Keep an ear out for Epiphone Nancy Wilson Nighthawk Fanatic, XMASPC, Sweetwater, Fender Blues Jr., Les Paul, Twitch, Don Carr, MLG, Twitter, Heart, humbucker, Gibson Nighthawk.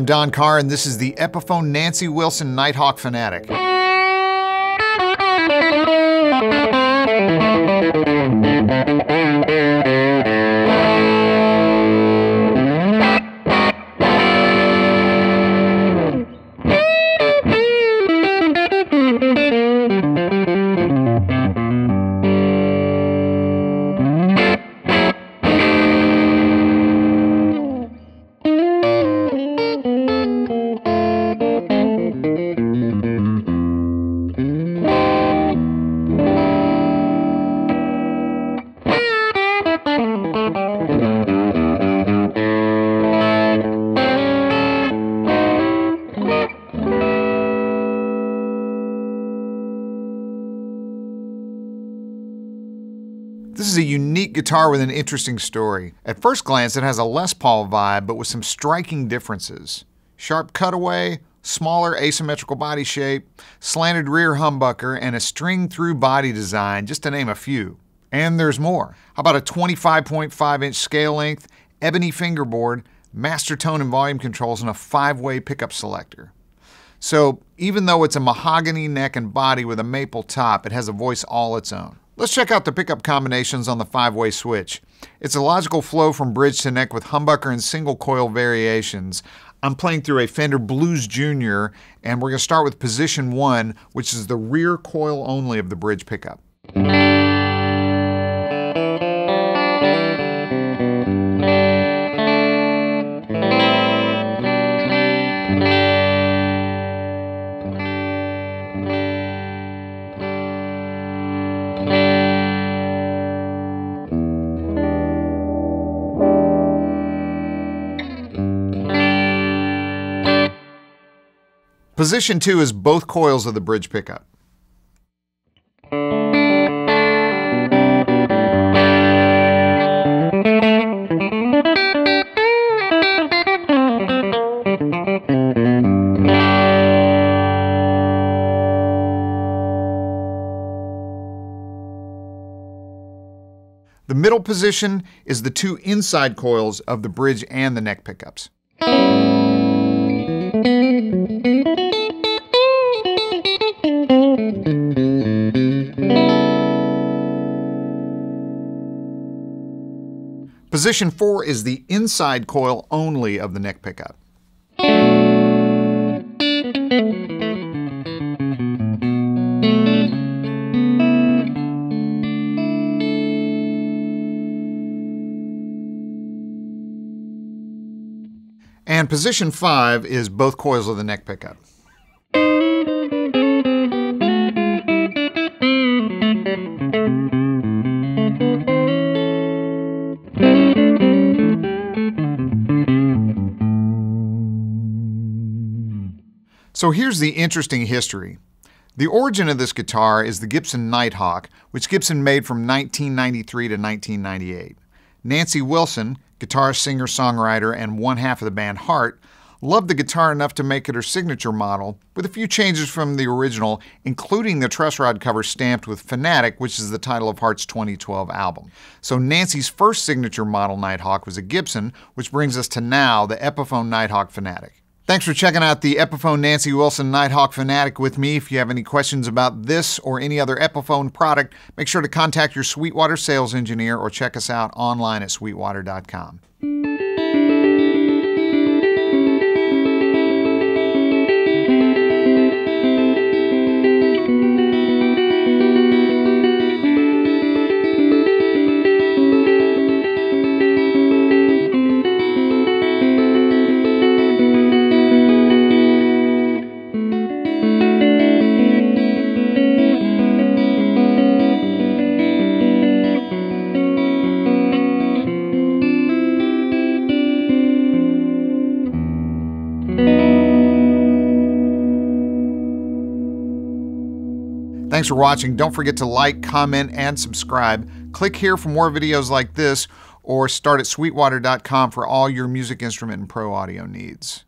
I'm Don Carr, and this is the Epiphone Nancy Wilson Nighthawk Fanatic. This is a unique guitar with an interesting story. At first glance, it has a Les Paul vibe, but with some striking differences. Sharp cutaway, smaller asymmetrical body shape, slanted rear humbucker, and a string-through body design, just to name a few. And there's more. How about a 25.5-inch scale length, ebony fingerboard, master tone and volume controls, and a 5-way pickup selector. So even though it's a mahogany neck and body with a maple top, it has a voice all its own. Let's check out the pickup combinations on the 5-way switch. It's a logical flow from bridge to neck with humbucker and single coil variations. I'm playing through a Fender Blues Jr., and we're going to start with position 1, which is the rear coil only of the bridge pickup. Position 2 is both coils of the bridge pickup. The middle position is the 2 inside coils of the bridge and the neck pickups. Position 4 is the inside coil only of the neck pickup. And position 5 is both coils of the neck pickup. So here's the interesting history. The origin of this guitar is the Gibson Nighthawk, which Gibson made from 1993 to 1998. Nancy Wilson, guitarist, singer, songwriter, and one half of the band Heart, loved the guitar enough to make it her signature model, with a few changes from the original, including the truss rod cover stamped with Fanatic, which is the title of Heart's 2012 album. So Nancy's first signature model Nighthawk was a Gibson, which brings us to now the Epiphone Nighthawk Fanatic. Thanks for checking out the Epiphone Nancy Wilson Nighthawk Fanatic with me. If you have any questions about this or any other Epiphone product, make sure to contact your Sweetwater sales engineer or check us out online at sweetwater.com. Thanks for watching. Don't forget to like, comment, and subscribe. Click here for more videos like this, or start at sweetwater.com for all your music instrument and pro audio needs.